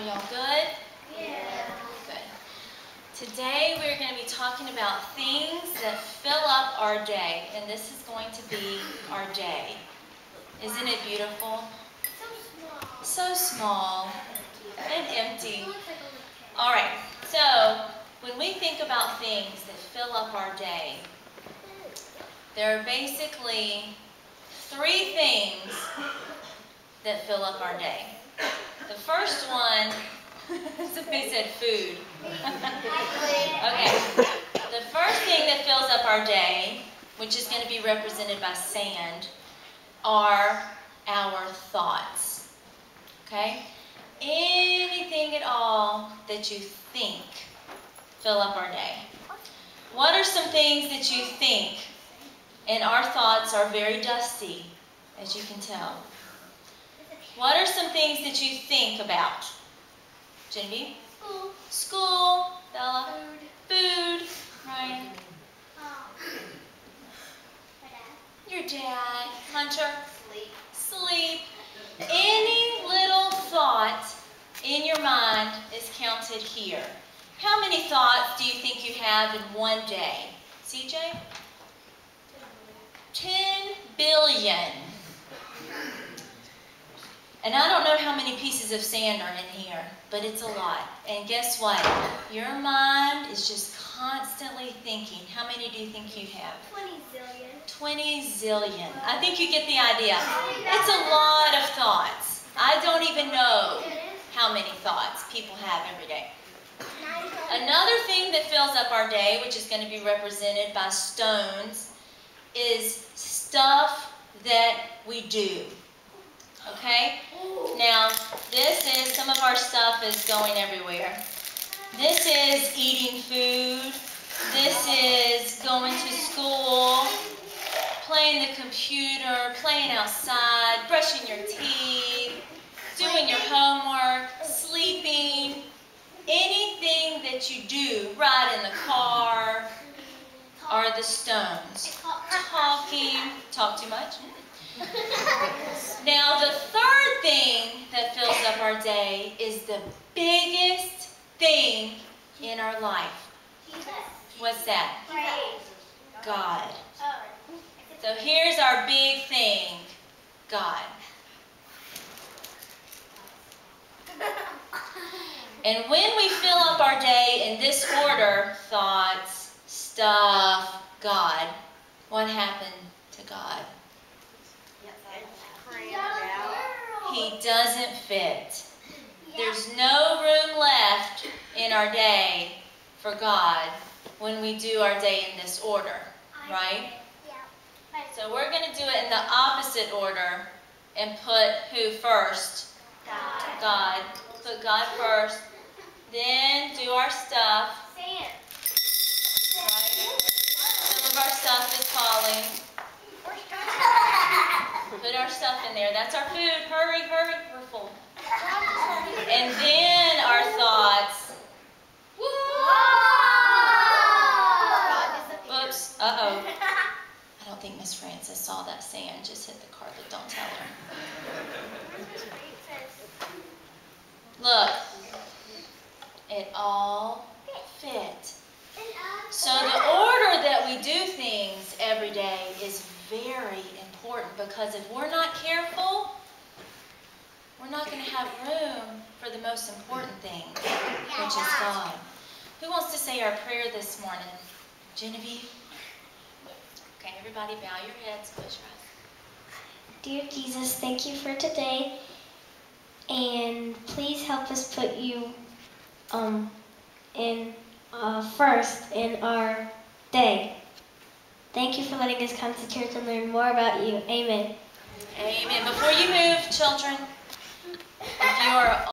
Are y'all good? Yeah. Good. Today we're going to be talking about things that fill up our day, and this is going to be our day. Isn't it beautiful? So small. So small and empty. All right, so when we think about things that fill up our day, there are basically three things that fill up our day. The first one, somebody said food. Okay. The first thing that fills up our day, which is going to be represented by sand, are our thoughts. Okay? Anything at all that you think fill up our day. What are some things that you think? And our thoughts are very dusty, as you can tell. What are some things that you think about? Genevieve? School. School. Bella? Food. Food. Ryan? My dad. Your dad. Hunter? Sleep. Sleep. Any little thought in your mind is counted here. How many thoughts do you think you have in one day? CJ? 10 billion. And I don't know how many pieces of sand are in here, but it's a lot. And guess what? Your mind is just constantly thinking. How many do you think you have? 20 zillion. 20 zillion. I think you get the idea. It's a lot of thoughts. I don't even know how many thoughts people have every day. Another thing that fills up our day, which is going to be represented by stones, is stuff that we do. Okay? Now, this is, some of our stuff is going everywhere. This is eating food. This is going to school, playing the computer, playing outside, brushing your teeth, doing your homework, sleeping. Anything that you do, ride in the car, are the stones. Talking. Talk too much? Now, the third thing that fills up our day is the biggest thing in our life. What's that? God. So here's our big thing, God. And when we fill up our day in this order, thoughts, stuff, God, what happened to God? He doesn't fit. There's no room left in our day for God when we do our day in this order, right? So we're going to do it in the opposite order and put who first? God. God. Put God first. Then do our stuff. Sand. Right? Some of our stuff is falling. Put our stuff in there. That's our food. Hurry, hurry. We're full. And then our thoughts. Woo! Oops. Uh-oh. I don't think Miss Frances saw that sand. Just hit the carpet. Don't tell her. Look. It all fit. So the order that we do things every day is very important, because if we're not careful, we're not going to have room for the most important thing, which is God. Who wants to say our prayer this morning? Genevieve? Okay, everybody bow your heads, close your eyes. Dear Jesus, thank you for today, and please help us put you first in our day. Thank you for letting us come to church and learn more about you. Amen. Amen. Before you move, children, if you are